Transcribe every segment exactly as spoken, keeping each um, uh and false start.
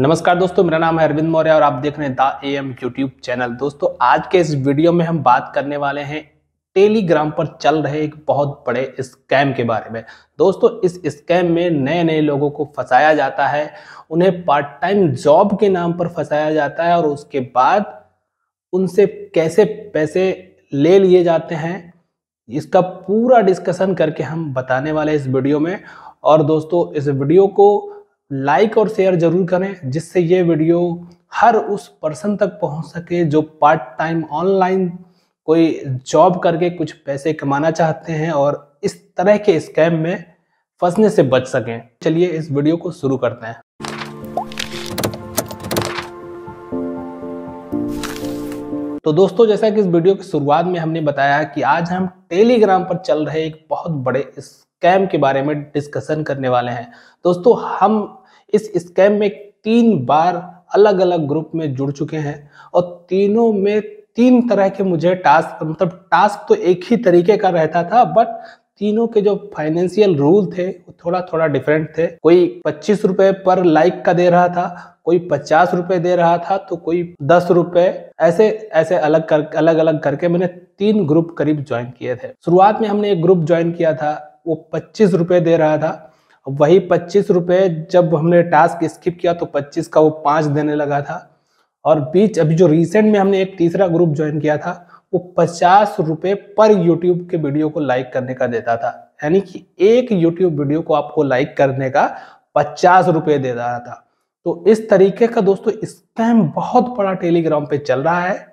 नमस्कार दोस्तों, मेरा नाम है अरविंद मौर्य और आप देख रहे हैं द एएम यूट्यूब चैनल। दोस्तों आज के इस वीडियो में हम बात करने वाले हैं टेलीग्राम पर चल रहे एक बहुत बड़े स्कैम के बारे में। दोस्तों इस स्कैम में नए नए लोगों को फंसाया जाता है, उन्हें पार्ट टाइम जॉब के नाम पर फंसाया जाता है और उसके बाद उनसे कैसे पैसे ले लिए जाते हैं इसका पूरा डिस्कशन करके हम बताने वाले इस वीडियो में। और दोस्तों इस वीडियो को लाइक और शेयर जरूर करें जिससे ये वीडियो हर उस पर्सन तक पहुंच सके जो पार्ट टाइम ऑनलाइन कोई जॉब करके कुछ पैसे कमाना चाहते हैं और इस तरह के स्कैम में फंसने से बच सकें। चलिए इस वीडियो को शुरू करते हैं। तो दोस्तों जैसा कि इस वीडियो की शुरुआत में हमने बताया कि आज हम टेलीग्राम पर चल रहे एक बहुत बड़े स्कैम के बारे में डिस्कशन करने वाले हैं। दोस्तों हम इस स्कैम में तीन बार अलग अलग ग्रुप में जुड़ चुके हैं और तीनों में तीन तरह के मुझे टास्क, मतलब टास्क तो एक ही तरीके का रहता था बट तीनों के जो फाइनेंशियल रूल थे वो थोड़ा थोड़ा डिफरेंट थे। कोई पच्चीस रुपए पर लाइक का दे रहा था, कोई पचास रुपए दे रहा था तो कोई दस रुपए, ऐसे ऐसे अलग कर अलग अलग करके मैंने तीन ग्रुप करीब ज्वाइन किए थे। शुरुआत में हमने एक ग्रुप ज्वाइन किया था वो पच्चीस रुपए दे रहा था। वही पच्चीस रुपये जब हमने टास्क स्किप किया तो पच्चीस का वो पाँच देने लगा था। और बीच अभी जो रिसेंट में हमने एक तीसरा ग्रुप ज्वाइन किया था वो पचास रुपये पर यूट्यूब के वीडियो को लाइक करने का देता था, यानी कि एक यूट्यूब वीडियो को आपको लाइक करने का पचास रुपये दे रहा था। तो इस तरीके का दोस्तों स्कैम बहुत बड़ा टेलीग्राम पे चल रहा है।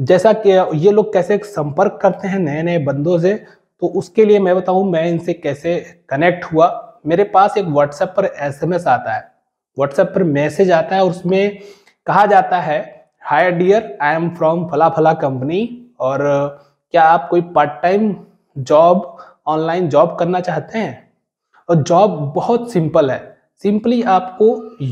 जैसा कि ये लोग कैसे संपर्क करते हैं नए नए बंदों से, तो उसके लिए मैं बताऊँ मैं इनसे कैसे कनेक्ट हुआ। मेरे पास एक व्हाट्सएप पर एसएमएस आता है, व्हाट्सएप पर मैसेज आता है और उसमें कहा जाता है hi dear, I am from फला फला कंपनी और क्या आप कोई part time job online job करना चाहते हैं। और जॉब बहुत सिंपल है, सिंपली आपको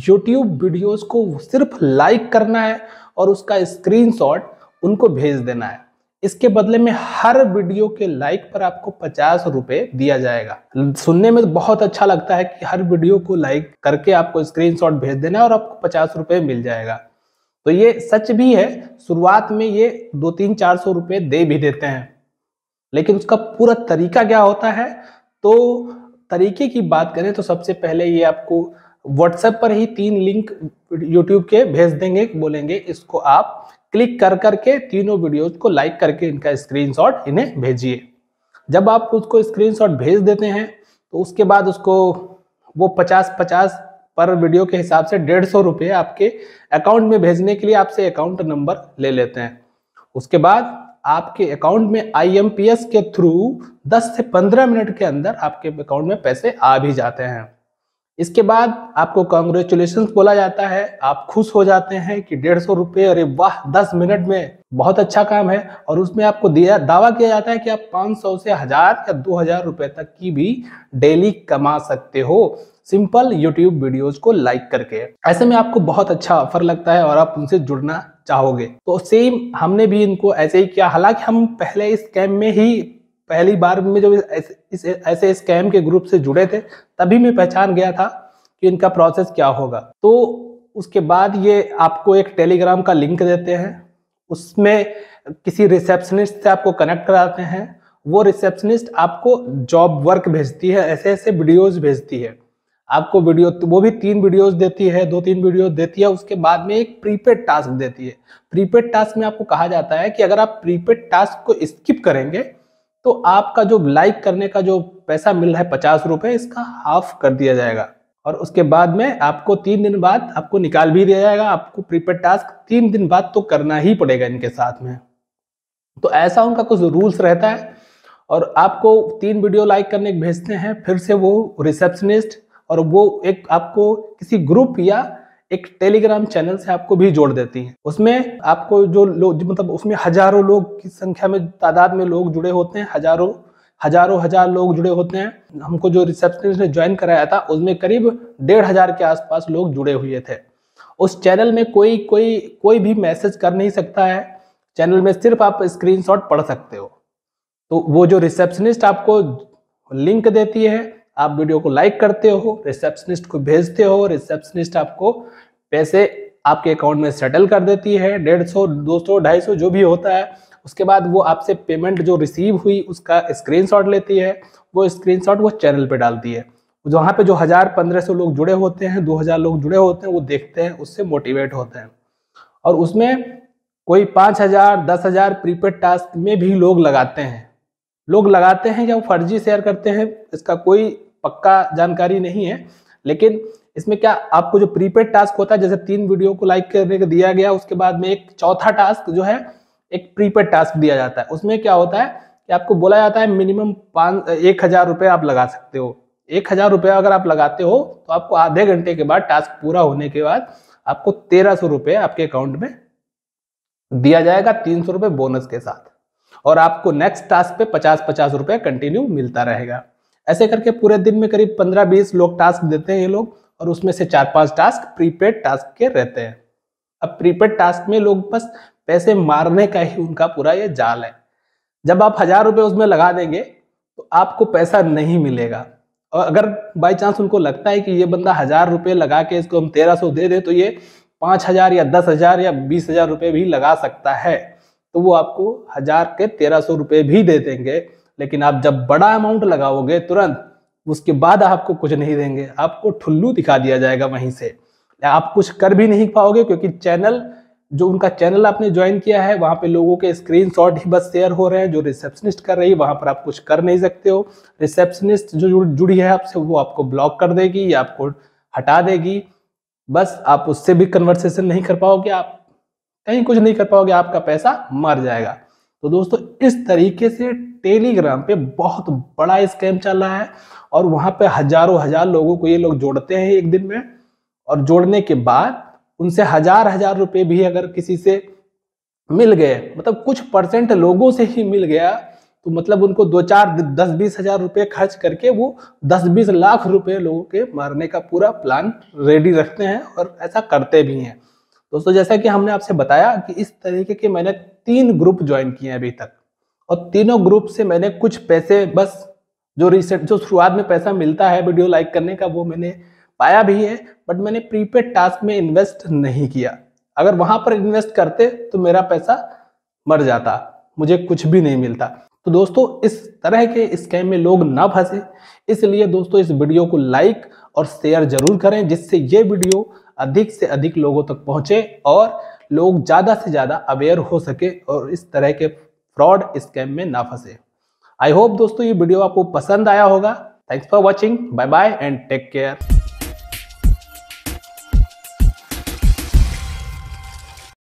यूट्यूब वीडियोस को सिर्फ लाइक करना है और उसका स्क्रीनशॉट उनको भेज देना है। इसके बदले में हर वीडियो के लाइक पर आपको पचास रुपए दिया जाएगा। सुनने में तो बहुत अच्छा लगता है कि हर वीडियो को लाइक करके आपको स्क्रीनशॉट भेज देना है और आपको पचास रुपए मिल जाएगा। तो ये सच भी है, शुरुआत में ये दो तीन चार सौ रुपये दे भी देते हैं, लेकिन उसका पूरा तरीका क्या होता है, तो तरीके की बात करें तो सबसे पहले ये आपको व्हाट्सएप पर ही तीन लिंक यूट्यूब के भेज देंगे, बोलेंगे इसको आप क्लिक कर करके तीनों वीडियोज को लाइक करके इनका स्क्रीनशॉट इन्हें भेजिए। जब आप उसको स्क्रीनशॉट भेज देते हैं तो उसके बाद उसको वो पचास पचास पर वीडियो के हिसाब से डेढ़ सौ रुपये आपके अकाउंट में भेजने के लिए आपसे अकाउंट नंबर ले लेते हैं। उसके बाद आपके अकाउंट में आई एम पी एस के थ्रू दस से पंद्रह मिनट के अंदर आपके अकाउंट में पैसे आ भी जाते हैं। इसके बाद आपको कॉन्ग्रेचुलेशंस बोला जाता है, आप खुश हो जाते हैं कि डेढ़ सौ रुपये, अरे वाह दस मिनट में बहुत अच्छा काम है। और उसमें आपको दिया दावा किया जाता है कि आप पाँच सौ से हजार या दो हजार रुपये तक की भी डेली कमा सकते हो सिंपल यूट्यूब वीडियोस को लाइक करके। ऐसे में आपको बहुत अच्छा ऑफर लगता है और आप उनसे जुड़ना चाहोगे। तो सेम हमने भी इनको ऐसे ही किया, हालांकि हम पहले इस स्कैम में ही पहली बार में जब इस ऐसे स्कैम के ग्रुप से जुड़े थे तभी मैं पहचान गया था कि इनका प्रोसेस क्या होगा। तो उसके बाद ये आपको एक टेलीग्राम का लिंक देते हैं, उसमें किसी रिसेप्शनिस्ट से आपको कनेक्ट कराते हैं। वो रिसेप्शनिस्ट आपको जॉब वर्क भेजती है, ऐसे ऐसे वीडियोस भेजती है आपको, वीडियो वो भी तीन वीडियोस देती है, दो तीन वीडियो देती है। उसके बाद में एक प्रीपेड टास्क देती है। प्रीपेड टास्क में आपको कहा जाता है कि अगर आप प्रीपेड टास्क को स्किप करेंगे तो आपका जो लाइक करने का जो पैसा मिल रहा है पचास रुपये, इसका हाफ कर दिया जाएगा। और उसके बाद में आपको तीन दिन बाद आपको निकाल भी दिया जाएगा, आपको प्रीपेड टास्क तीन दिन बाद तो करना ही पड़ेगा इनके साथ में। तो ऐसा उनका कुछ रूल्स रहता है। और आपको तीन वीडियो लाइक करने भेजते हैं, फिर से वो रिसेप्शनिस्ट और वो एक आपको किसी ग्रुप या एक टेलीग्राम चैनल से आपको भी जोड़ देती हैं। उसमें आपको जो लोग, मतलब उसमें हजारों लोग की संख्या में तादाद में लोग जुड़े होते हैं, हजारों हजारों हजार लोग जुड़े होते हैं। हमको जो रिसेप्शनिस्ट ने ज्वाइन कराया था उसमें करीब डेढ़ हजार के आसपास लोग जुड़े हुए थे। उस चैनल में कोई कोई कोई भी मैसेज कर नहीं सकता है, चैनल में सिर्फ आप स्क्रीनशॉट पढ़ सकते हो। तो वो जो रिसेप्शनिस्ट आपको लिंक देती है, आप वीडियो को लाइक करते हो, रिसेप्शनिस्ट को भेजते हो, रिसेप्शनिस्ट आपको पैसे आपके अकाउंट में सेटल कर देती है, डेढ़ सौ दो सौ ढाई सौ जो भी होता है। उसके बाद वो आपसे पेमेंट जो रिसीव हुई उसका स्क्रीनशॉट लेती है, वो स्क्रीनशॉट वो चैनल पे डालती है। वहाँ पे जो हजार पंद्रह सौ लोग जुड़े होते हैं, दो हजार लोग जुड़े होते हैं, वो देखते हैं, उससे मोटिवेट होते हैं। और उसमें कोई पाँच हजार दस हजार प्रीपेड टास्क में भी लोग लगाते हैं लोग लगाते हैं या वो फर्जी शेयर करते हैं, इसका कोई पक्का जानकारी नहीं है। लेकिन इसमें क्या आपको जो प्रीपेड टास्क होता है, जैसे तीन वीडियो को लाइक करने का दिया गया, उसके बाद में एक चौथा टास्क जो है एक प्रीपेड टास्क दिया जाता है। उसमें क्या होता है कि आपको बोला जाता है मिनिमम पाँच एक हजार रुपये आप लगा सकते हो। एक हजार रुपया अगर आप लगाते हो तो आपको आधे घंटे के बाद, टास्क पूरा होने के बाद, आपको तेरह सौ रुपये आपके अकाउंट में दिया जाएगा, तीन सौ रुपये बोनस के साथ। और आपको नेक्स्ट टास्क पे पचास पचास रुपया कंटिन्यू मिलता रहेगा। ऐसे करके पूरे दिन में करीब पंद्रह बीस लोग टास्क देते हैं ये लोग, और उसमें से चार पांच टास्क प्रीपेड टास्क के रहते हैं। अब प्रीपेड टास्क में लोग बस पैसे मारने का ही उनका पूरा ये जाल है। जब आप हजार रुपये उसमें लगा देंगे तो आपको पैसा नहीं मिलेगा। और अगर बाई चांस उनको लगता है कि ये बंदा हजार रुपये लगा के इसको हम तेरह सौ दे दें तो ये पाँच हजार या दस हजार या बीस हजार रुपये भी लगा सकता है, तो वो आपको हजार के तेरह सौ रुपये भी दे देंगे। लेकिन आप जब बड़ा अमाउंट लगाओगे तुरंत, उसके बाद आपको कुछ नहीं देंगे, आपको ठुल्लू दिखा दिया जाएगा। वहीं से आप कुछ कर भी नहीं पाओगे, क्योंकि चैनल जो उनका चैनल आपने ज्वाइन किया है वहाँ पे लोगों के स्क्रीनशॉट ही बस शेयर हो रहे हैं। जो रिसेप्शनिस्ट कर रही है वहाँ पर आप कुछ कर नहीं सकते हो। रिसेप्शनिस्ट जो जुड़ी है आपसे वो आपको ब्लॉक कर देगी या आपको हटा देगी। बस आप उससे भी कन्वर्सेशन नहीं कर पाओगे, आप कहीं कुछ नहीं कर पाओगे, आपका पैसा मर जाएगा। तो दोस्तों, इस तरीके से टेलीग्राम पे बहुत बड़ा स्कैम चल रहा है और वहाँ पे हजारों हजार लोगों को ये लोग जोड़ते हैं एक दिन में। और जोड़ने के बाद उनसे हजार हजार रुपए भी अगर किसी से मिल गए, मतलब कुछ परसेंट लोगों से ही मिल गया, तो मतलब उनको दो चार दस बीस हजार रुपये खर्च करके वो दस बीस लाख रुपए लोगों के मारने का पूरा प्लान रेडी रखते हैं और ऐसा करते भी हैं। दोस्तों, जैसा कि हमने आपसे बताया कि इस तरीके के मैंने तीन ग्रुप ज्वाइन किए हैं अभी तक, और तीनों ग्रुप से मैंने कुछ पैसे बस जो रिसेंट जो शुरुआत में पैसा मिलता है वीडियो लाइक करने का वो मैंने पाया भी है, बट मैंने प्रीपेड टास्क में इन्वेस्ट नहीं किया। अगर वहां पर इन्वेस्ट करते तो मेरा पैसा मर जाता, मुझे कुछ भी नहीं मिलता। तो दोस्तों, इस तरह के स्कैम में लोग ना फंसे, इसलिए दोस्तों इस वीडियो को लाइक और शेयर जरूर करें, जिससे ये वीडियो अधिक से अधिक लोगों तक पहुंचे और लोग ज़्यादा से ज़्यादा अवेयर हो सके और इस तरह के फ्रॉड स्कैम में ना फंसे। आई होप दोस्तों ये वीडियो आपको पसंद आया होगा। Thanks for watching, bye bye and take care.